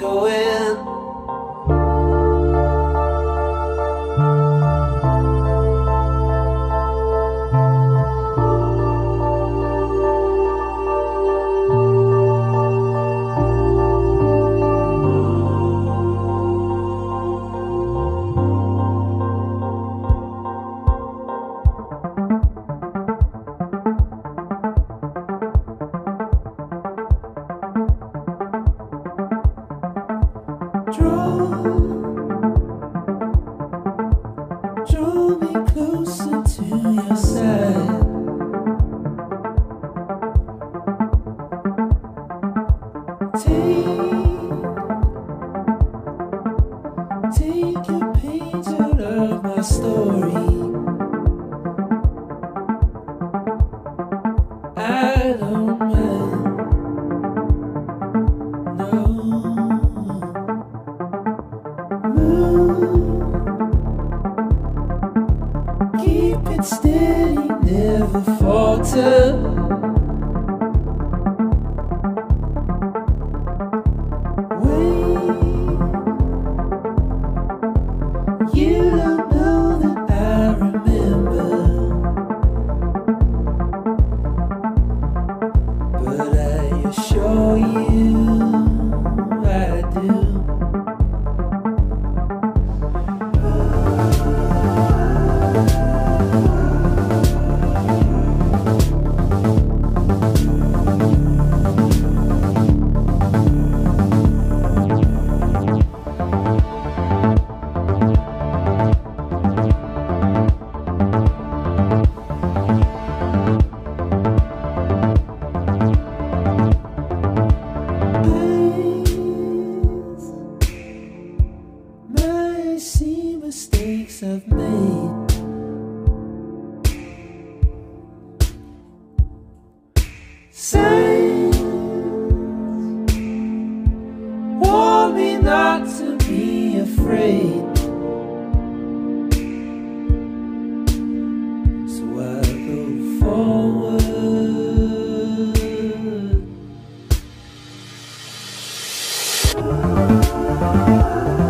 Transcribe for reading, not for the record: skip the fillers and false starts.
going. Draw me closer to your side. Take your page out of my story. I don't mind. No. Move. Keep it steady, never falter. Wait, you don't know that I remember, but I assure you I do. I see mistakes I've made. Signs warn me not to be afraid, so I go forward.